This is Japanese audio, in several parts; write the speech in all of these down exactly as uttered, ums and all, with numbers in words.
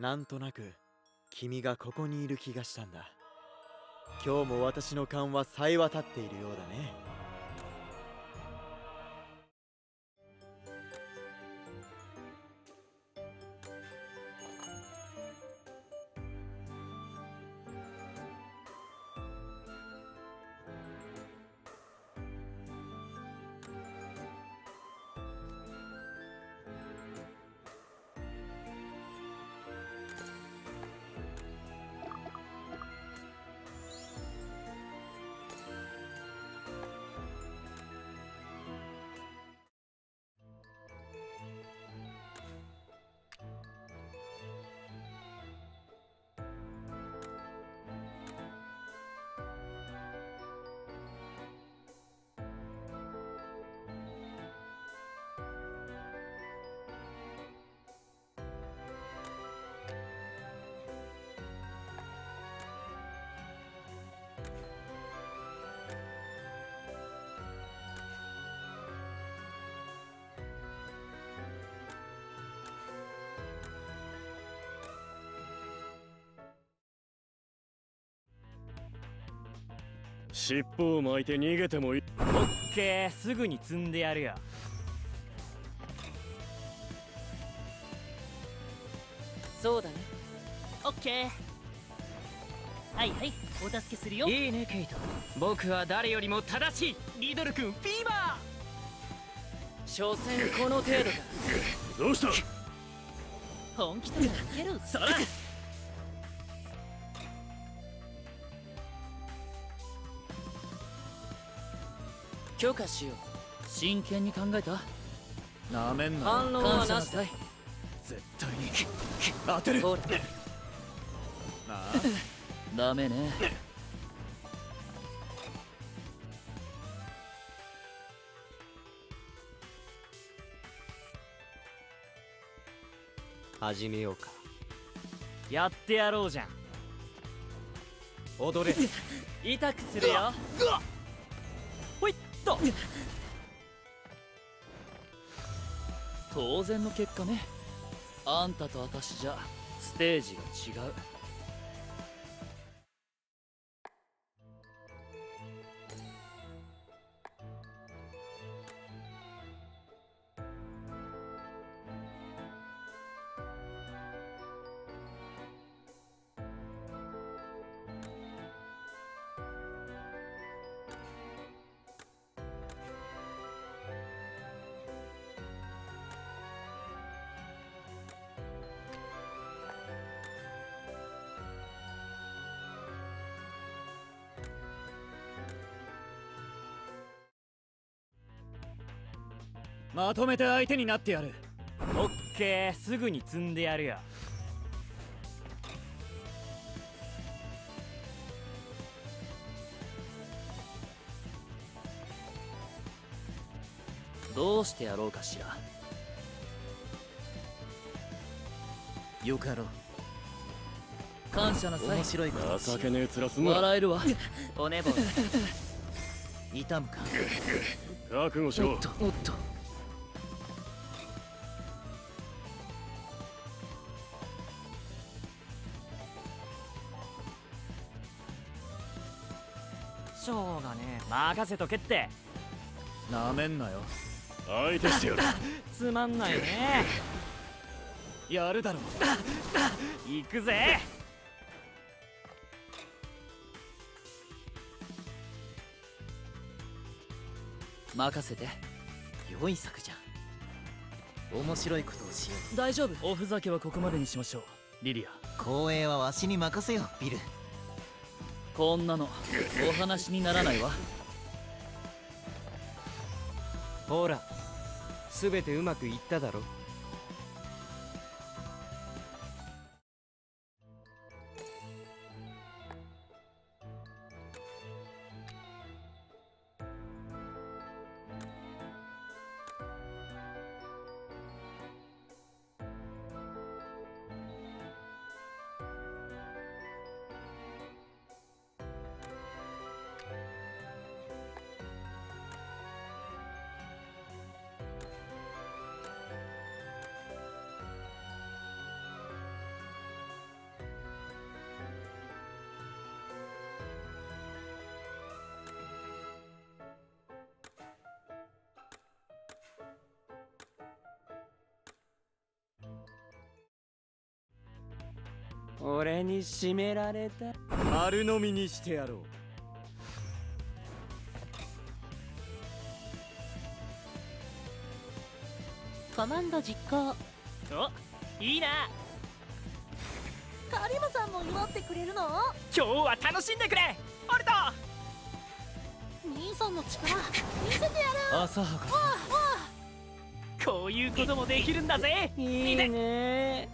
なんとなく君がここにいる気がしたんだ。今日も私の勘は冴え渡っているようだね。尻尾を巻いて逃げてもいい。オッケー、すぐに積んでやるよ。そうだね。オッケー。はいはい、お助けするよ。いいねケイト、僕は誰よりも正しい。リドル君フィーバー。所詮この程度だ。どうした、本気とかいける。そら許可しよう。真剣に考えた。なめんな。反論はなしだ。絶対に当てる。ほらなあダメね。始めようか。やってやろうじゃん。踊れ痛くするよ。ほいっと。当然の結果ね。あんたと私じゃステージが違う。まとめて相手になってやる。オッケー、すぐに積んでやるよ。どうしてやろうかしら。よかろう。感謝なさい。面白いこと情けねえ面すま笑えるわおねぼ痛むか覚悟しろ。おっとおっと。しょうがねえ、任せとけって。なめんなよ。相手してやるつまんないねやるだろう行くぜ。任せて。良い作じゃん。面白いことをしよう。大丈夫、おふざけはここまでにしましょう。リリア、光栄はわしに任せよ。ビル、こんなのお話にならないわ。ほら、すべてうまくいっただろ。俺に締められた。丸飲みにしてやろう。コマンド実行。お、いいな。カリマさんも祝ってくれるの？今日は楽しんでくれ、オルト。兄さんの力見せてやる。浅はか。わあ、こういうこともできるんだぜ。いいね。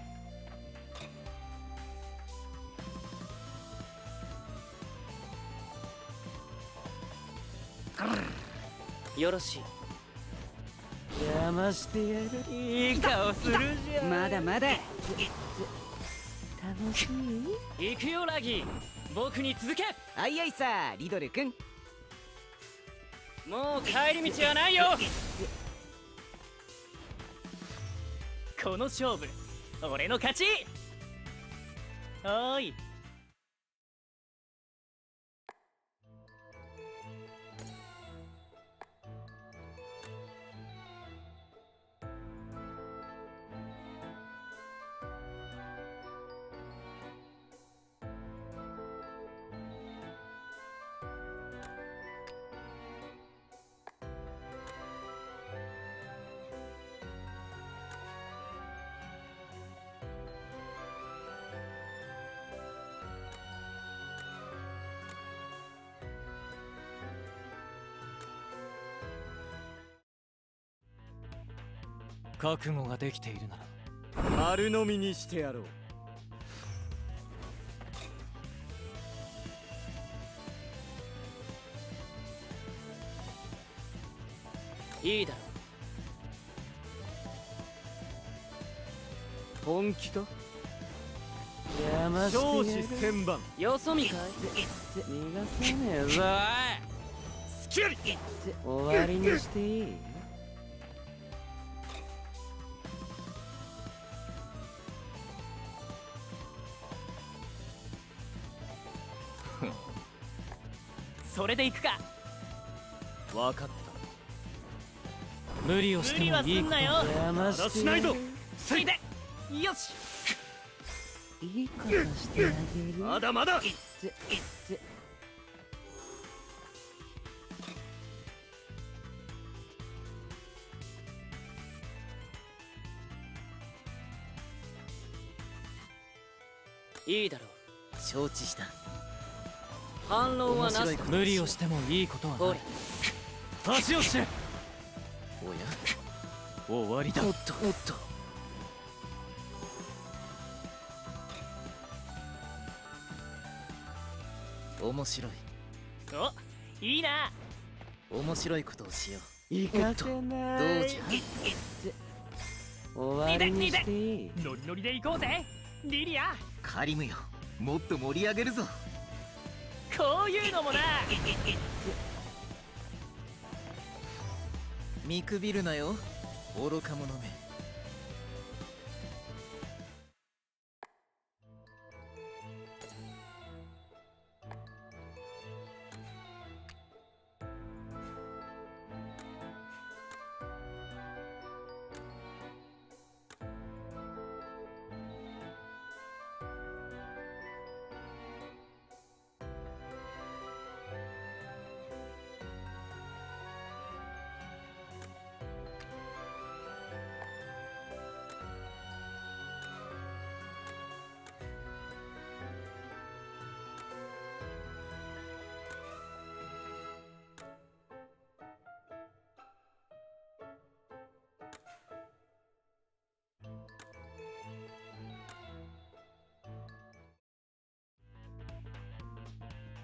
よろしい。邪魔してやる。いい顔するじゃん。まだまだ楽しい。行くよラギー、僕に続け。あいあいさ、リドル君。もう帰り道はないよ。この勝負、俺の勝ち。おーい、覚悟ができているなら丸飲みにしてやろう。いいだろう。本気か。少子千番。よそ見かい。逃がさねえぞ。スキル終わりにしていい。それで行くか。分かった。無理をしてもいいこと。邪魔しないぞ。ついでよし。いいことしてあげる。まだまだ。いいだろう。承知した。反論はなし。無理をしてもいいことはない。足をして。おや、終わりだ。おっとおっと。面白い。お、いいな。面白いことをしよう。いかせない。どうじゃ。終わりにしていい。ノリノリで行こうぜ、リリア。カリムよ、もっと盛り上げるぞ。こういうのもな。見くびるなよ、愚か者め。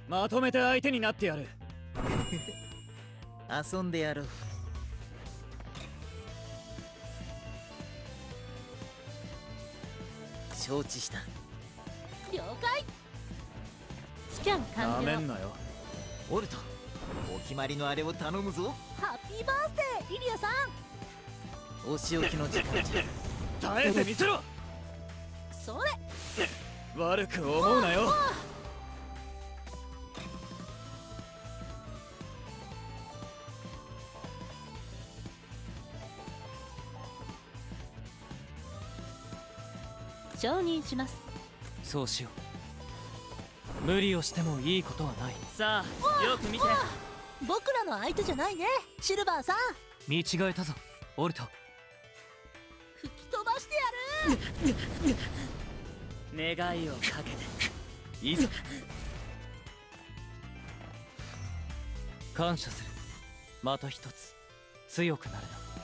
まとめて相手になってやる。遊んでやろう。承知した。了解。スキャン完了。なめんなよ。オルト、お決まりのあれを頼むぞ。ハッピーバースデー、リリアさん。お仕置きの時間じゃ。耐えてみせろ。それ。悪く思うなよ。承認します。そうしよう。無理をしてもいいことはない。さあよく見て。僕らの相手じゃないね、シルバーさん。見違えたぞオルト。吹き飛ばしてやる。願いをかけていいぞ。感謝する。また一つ強くなれた。